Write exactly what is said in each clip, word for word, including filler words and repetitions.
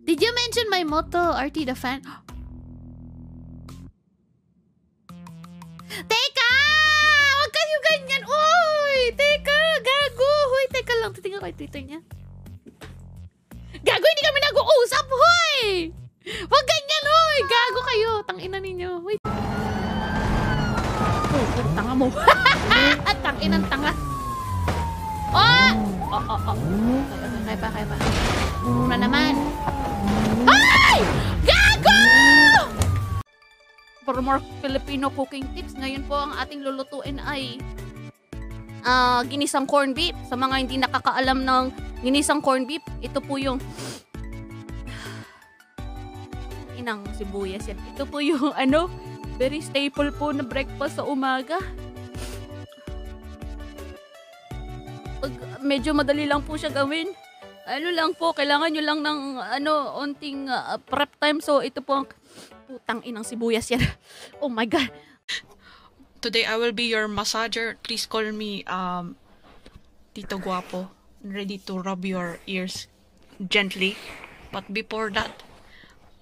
Did you mention my motto, R T the fan? Teka! Wag kayo ganyan! Uy! Teka! Gago! Hoy! Teka lang. Titingnan ko yung Twitter niya. Gago! Hindi kami nag-uusap! Hoy! Wag ganyan! Hoy! Gago kayo! Tangina ninyo! Hoy! Oh! Tanga mo! At tanginang tanga! Oh! Oh! Oh! Oh! Kaya pa! Kaya pa! Muna naman! Hoy! Gago! For more Filipino cooking tips, ngayon po ang ating lulutuin ay uh, ginisang corned beef. Sa mga hindi nakakaalam ng ginisang corned beef, ito po yung inang sibuyas yan. Ito po yung ano, very staple po na breakfast sa umaga. Pag, medyo madali lang po siya gawin. Ano lang po, kailangan nyo lang ng ano, onting uh, prep time. So ito po ang putang inang sibuyas yan. Oh my god. Today I will be your massager. Please call me um Tito Guapo. I'm ready to rub your ears gently. But before that,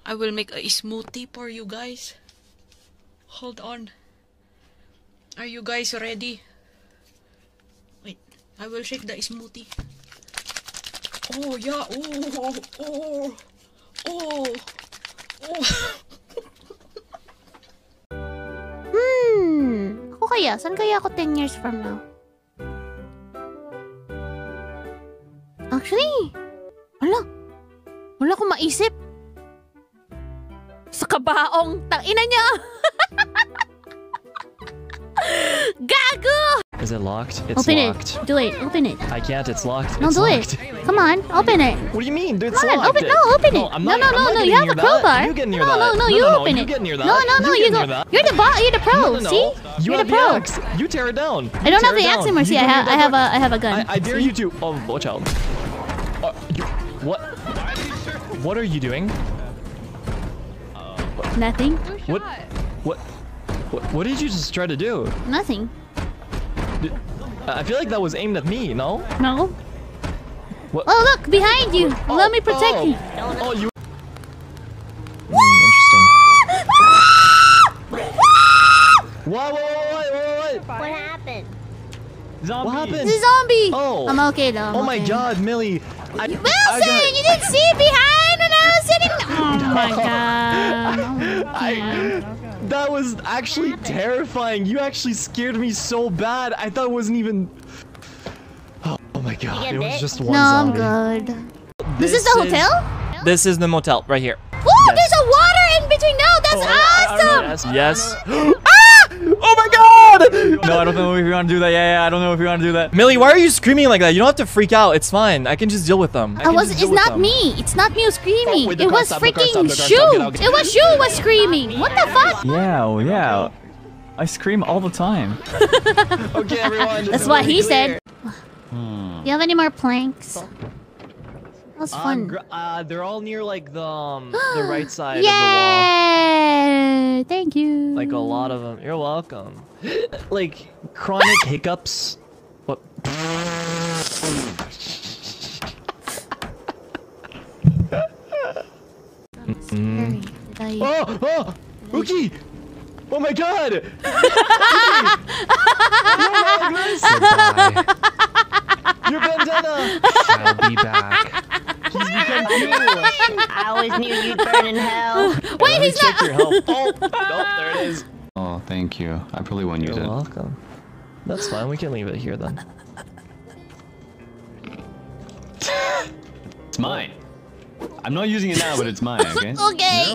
I will make a smoothie for you guys. Hold on. Are you guys ready? Wait, I will shake the smoothie. Oh yeah. Oh oh oh oh. Hmm, ako kaya? San kaya ako ten years from now? Actually, wala. Wala akong maisip. Sa kabaong tangina niya! Gago! Is it locked? It's open locked. It. Do it. Open it. I can't. It's locked. No, it's do locked. It. Come on. Open it. What do you mean? Dude, it's Come on, locked. Open. No, open it. No, I'm not, no, no, I'm not no. You have a crowbar. You no, no, no, no. You no, no, open no, it. You no, no, no. You, you go. That. You're the bot. You're the pro. No, no, no. See? You you're the pro. Axe. You tear it down. You I don't have the axe anymore. See, I have. I have a. I have a gun. I, I dare see? You to. Oh, watch out. Uh, you, what? What are you doing? Nothing. What? What? What did you just try to do? Nothing. I feel like that was aimed at me, no? No. What? Oh, look! Behind you! Oh, let me protect oh. you! Oh, you... Mm, interesting. What? What? What? What? What happened? Zombie. What happened? It's a zombie! Oh. I'm okay, though. I'm oh my okay. god, Millie! I, Wilson! I got... You didn't see behind when I was sitting... Oh no. my god. I... I... That was actually terrifying. You actually scared me so bad. I thought it wasn't even... Oh, oh my god, it was just one zombie. No, I'm good. This, this is the hotel? Is, this is the motel, right here. Oh, yes. There's a water in between now! That's oh, awesome! I, I yes. Ah! Oh my god! No, I don't know if you want to do that. Yeah, yeah, I don't know if you want to do that. Millie, why are you screaming like that? You don't have to freak out. It's fine. I can just deal with them. I I was, it's not them. me. It's not me who's screaming. Oh, wait, it was stop, freaking Shu. It was Shu who was screaming. What the fuck? Yeah, yeah. I scream all the time. Okay, everyone. That's what he clear. said. Hmm. Do you have any more planks? That was fun. Um, uh, they're all near like the um, the right side yeah! of the wall. Thank you. Like a lot of them. You're welcome. Like chronic hiccups. What? Mm. Oh, oh, Uki! Oh my god! Uki! Your bandana. I'll be back. He's become foolish. I always knew you'd burn in hell. Wait, he's not. Oh, oh, there it is. Oh, thank you. I probably won't use it. You're welcome. That's fine. We can leave it here then. It's mine. I'm not using it now, but it's mine. Okay. Okay.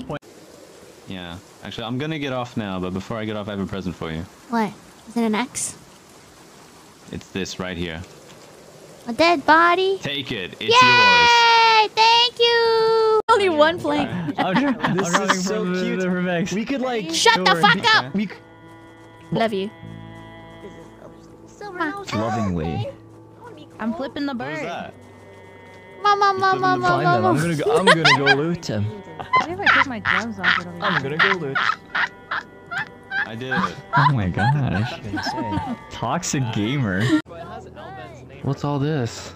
Yeah. Actually, I'm gonna get off now, but before I get off, I have a present for you. What? Is it an axe? It's this right here. A dead body. Take it. It's yours. Thank you. Only one plank. This is so cute. We could like shut the fuck up. We love you. Lovingly. I'm flipping the bird. Mama, mama, mama, I'm gonna go. I'm gonna go loot him. I'm gonna go loot. I did it. Oh my gosh. Toxic gamer. What's all this?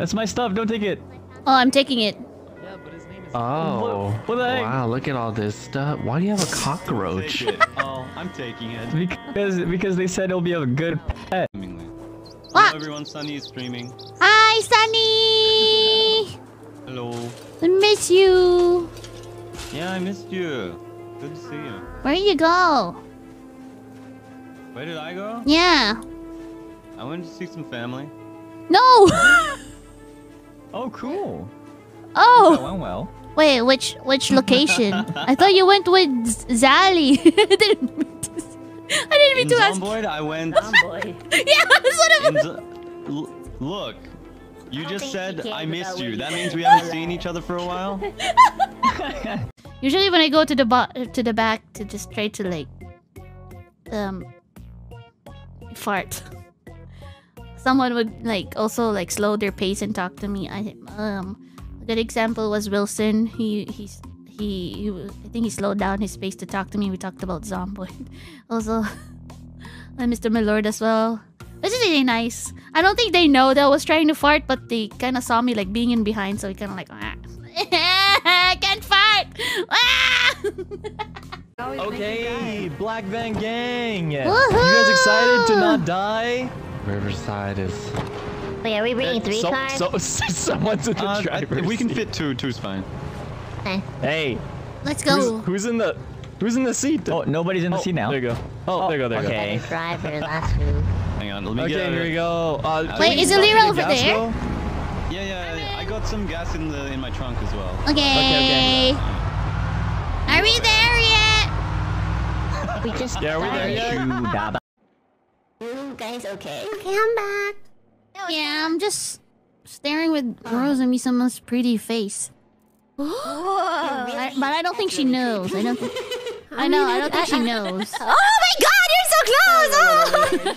That's my stuff, don't take it! Oh, I'm taking it. Yeah, Oh, what, what the heck? Wow, look at all this stuff. Why do you have a cockroach? Oh, I'm taking it. Because because they said it'll be a good pet. What? Hello everyone, Sonny is streaming. Hi, Sonny! Hello. I miss you. Yeah, I missed you. Good to see you. Where did you go? Where did I go? Yeah. I went to see some family. No! Oh, cool. Oh. That went well. Wait, which which location? I thought you went with Zally. I didn't mean to. I didn't mean In to Zomboid, ask. I went. Zomboid. Yeah, that's what I was. Look, you I just said I missed you. That means we haven't seen each other for a while. Usually when I go to the bo to the back to just try to like um fart. Someone would like also like slow their pace and talk to me. I um. A good example was Wilson. He he's he, he I think he slowed down his pace to talk to me. We talked about Zomboid. Also, Mister Milord as well. This is really nice. I don't think they know that I was trying to fart, but they kind of saw me like being in behind, so he kind of like ah. I can't fart. Ah! Okay, Black Van Gang. You guys excited to not die? Riverside is. Wait, are we bringing uh, three so, cars? So, so, someone's in the uh, driver's We can seat. fit two. Two's fine. Okay. Hey. Let's go. Who's, who's in the Who's in the seat? Oh, nobody's in oh, the seat now. There you go. Oh, oh there you go. There you okay. go. Okay. Driver, last food. Hang on. Let me okay, get. Okay, here we go. Uh, Wait, is Elira over there? Though? Yeah, yeah. Okay. I got some gas in the in my trunk as well. Okay. Okay. okay. Are we there yet? We just. Yeah, are we there yet? You guys okay? Okay, I'm back. Yeah, I'm just staring with Rose and Misa's pretty face. I, but I don't think she knows. I don't. I know. I don't think she knows. Oh my God! You're so close.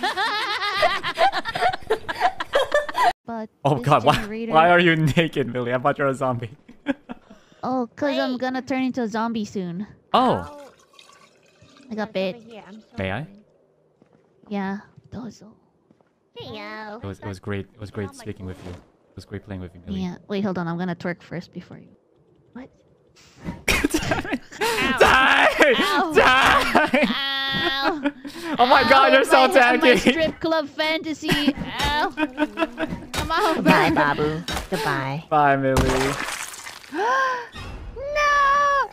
Oh. But oh God! Why? Why are you naked, Millie? I thought you were a zombie. Oh, cause Wait. I'm gonna turn into a zombie soon. Oh. I got bit. May I? Yeah. Dozo. Yo. It was it was great. It was great oh speaking God. with you. It was great playing with you, Millie. Yeah. Wait, hold on. I'm gonna twerk first before you. What? Die! Ow. Die! Ow. Die! Ow. Oh my Ow. God, you're so tacky. Strip club fantasy. Ow. Come on, bye, Babu. Goodbye. Bye, Millie. No.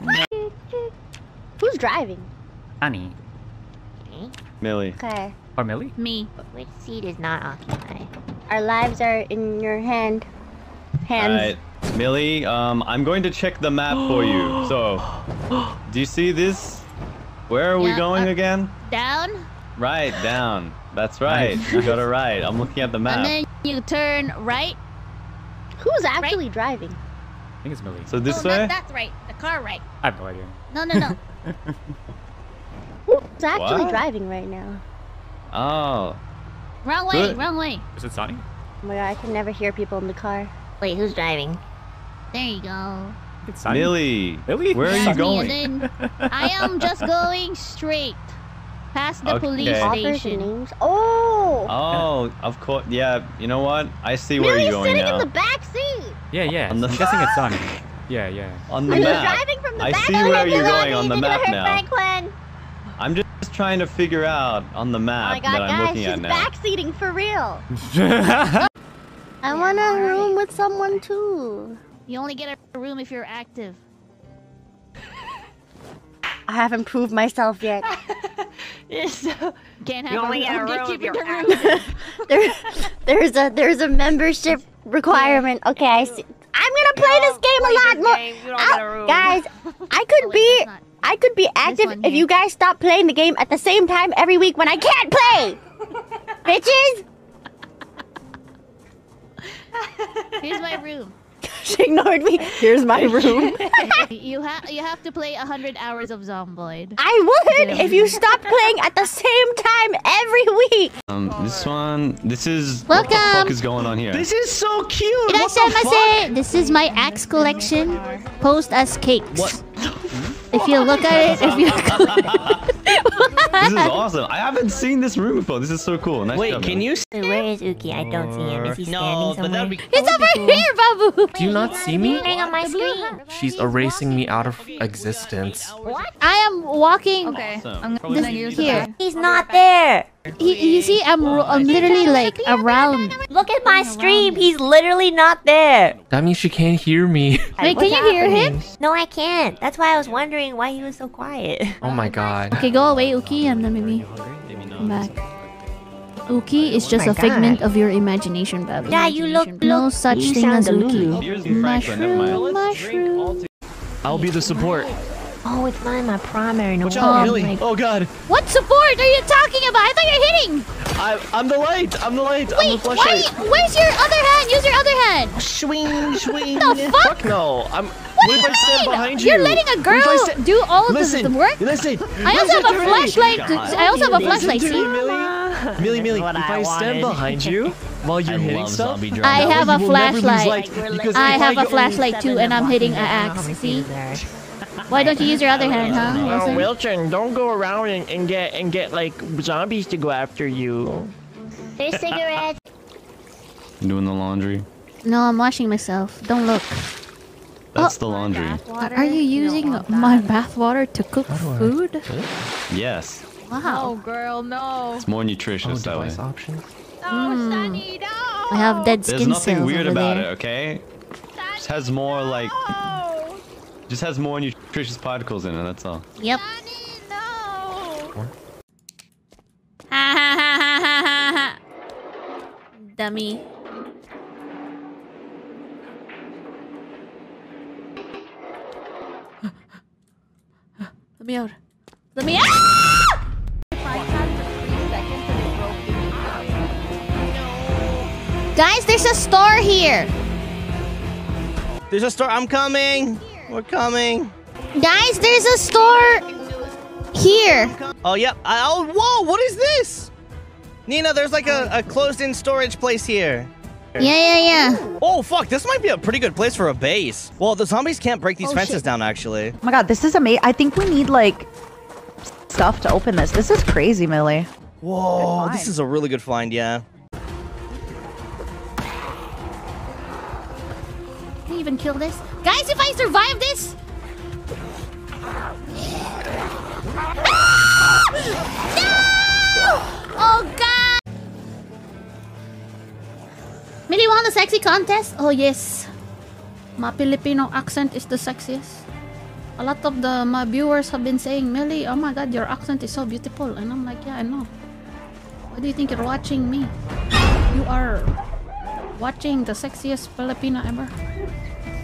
no. Who's driving? Honey. Me? Millie. Okay. Or Millie? Me. Which seat is not occupied? Our lives are in your hand. Hands. Alright, Millie, um, I'm going to check the map for you. So, do you see this? Where are yeah, we going uh, again? Down? Right, down. That's right. You got it right. I'm looking at the map. And then you turn right. Who's actually right? driving? I think it's Millie. So this no, way? That, that's right. The car right. I have no idea. No, no, no. Who's actually what? driving right now? Oh. Wrong way, Good. wrong way. Is it Sonny? Oh my God, I can never hear people in the car. Wait, who's driving? There you go. It's Sonny. Millie. Millie? Where yeah, are you going? I am just going straight. Past the okay. police station. Names? Oh! Oh, of course. Yeah, you know what? I see Millie's where you're going now. Millie's sitting in the back seat! Yeah, yeah. I'm guessing it's Sonny. Yeah, yeah. On the map. Driving from the I back see where you're going on the map now. Franklin. I'm just trying to figure out on the map oh my God, that I'm guys, looking at now. She's backseating for real. I want a room with someone too. You only get a room if you're active. I haven't proved myself yet. so, can't have you only get a room if you're active. there, there's a there's a membership requirement. Okay, I see. I'm gonna play you this game play a lot more. Game, you don't get a room. Guys, I could be. I could be active one, if yeah. you guys stop playing the game at the same time every week when I can't play! Bitches! Here's my room. She ignored me. Here's my room. you, ha you have to play one hundred hours of Zomboid. I would yeah. if you stop playing at the same time every week! Um, this one... This is... Welcome! What the fuck is going on here? This is so cute! What the fuck? This is my axe collection. Post as cakes. What? If you look at it, if you look at it. This is awesome. I haven't seen this room before. This is so cool. Nice Wait, job, can man. you see him? Where is Uki? I don't see him. Is he no, standing somewhere? Be... He's over cool. here, Babu! Do you not see me? On my screen. She's erasing me out of existence. What? I am walking. Okay, awesome. I'm gonna this use here. That. He's not there. He, you see, I'm, I'm literally like around. Look at my stream. He's literally not there. That means she can't hear me. Wait, can you hear him? No, I can't. That's why I was wondering why he was so quiet. Oh my god. Okay, go away, Uki, and then maybe come back. Uki is just oh a figment God. of your imagination, baby. Yeah, you look, look no such you thing as Uki. Mushroom, mushroom. I'll be the support. Oh, it's mine, my primary. No Watch out, Millie. Really? Oh god. What support are you talking about? I thought you're hitting. I, I'm the light. I'm the light. Wait, I'm the flashlight. Wait, where's your other hand? Use your other hand. Swing, swing. What the fuck? fuck? No, I'm. What if I stand behind you? You're letting a girl do all listen, of the work. Listen. I also listen have a flashlight. I also have a flashlight. See? Millie, Millie, if I, I stand behind you while you're I hitting stuff, I have a flashlight. I have a flashlight too, and I'm hitting an axe. See? Why don't you use your other hand, huh, Wilson? Oh, Wilson, don't go around and, and get and get like zombies to go after you. There's cigarette. Doing the laundry. No, I'm washing myself. Don't look. That's oh, the laundry. Are you using no, my bath water to cook food? Cook? Yes. Wow. No, girl, no. It's more nutritious oh, that way. Options. No, mm. Sonny, no. I have dead skin cells. There's nothing weird about there. it, okay? Sonny, it just has more like. Just has more nutritious particles in it, that's all. Yep. Sonny, no. Dummy. Let me out. Let me out! Guys, there's a store here. There's a store. I'm coming. We're coming. Guys, there's a store here. Oh, yep. Yeah. Oh, whoa. What is this? Nina, there's like a, a closed-in storage place here. Yeah, yeah, yeah. Oh, fuck. This might be a pretty good place for a base. Well, the zombies can't break these oh, fences shit. down, actually. Oh, my God. This is amazing. I think we need, like, stuff to open this. This is crazy, Millie. Whoa. This is a really good find, yeah. Can you even kill this? Guys, if I survive this... Ah! No! Oh, God! Millie won the sexy contest? Oh, yes. My Filipino accent is the sexiest. A lot of the my viewers have been saying, Millie, oh my God, your accent is so beautiful. And I'm like, yeah, I know. Why do you think you're watching me? You are watching the sexiest Filipina ever.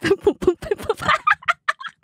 bim